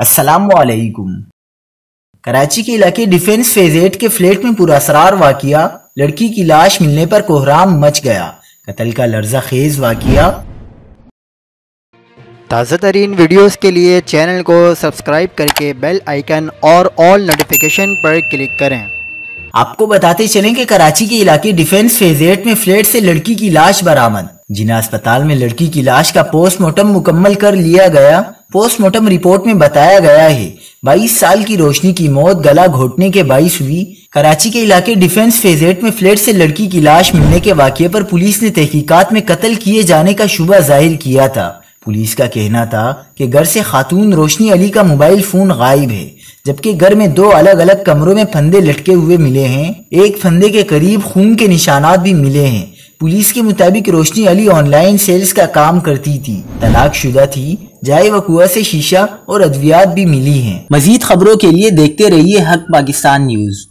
अस्सलामुअलैकुम। कराची के इलाके डिफेंस फेज 8 के फ्लैट में पूरा असरार वाकिया, लड़की की लाश मिलने पर कोहराम मच गया। कत्ल का लर्जा खेज वाकिया। ताज़ा तरीन वीडियोस के लिए चैनल को सब्सक्राइब करके बेल आइकन और ऑल नोटिफिकेशन पर क्लिक करें। आपको बताते चलें कि कराची के इलाके डिफेंस फेज 8 में फ्लैट से लड़की की लाश बरामद। जिना अस्पताल में लड़की की लाश का पोस्टमार्टम मुकम्मल कर लिया गया। पोस्टमार्टम रिपोर्ट में बताया गया है 22 साल की रोशनी की मौत गला घोटने के बाइस हुई। कराची के इलाके डिफेंस फेज 8 में फ्लैट से लड़की की लाश मिलने के वाकये पर पुलिस ने तहकीकात में कत्ल किए जाने का शुबा जाहिर किया था। पुलिस का कहना था कि घर से खातून रोशनी अली का मोबाइल फोन गायब है, जबकि घर में दो अलग अलग कमरों में फंदे लटके हुए मिले हैं। एक फंदे के करीब खून के निशानात भी मिले हैं। पुलिस के मुताबिक रोशनी अली ऑनलाइन सेल्स का काम करती थी, तलाक शुदा थी। जाए वकुआ से शीशा और अद्वियात भी मिली हैं। मजीद खबरों के लिए देखते रहिए हक पाकिस्तान न्यूज़।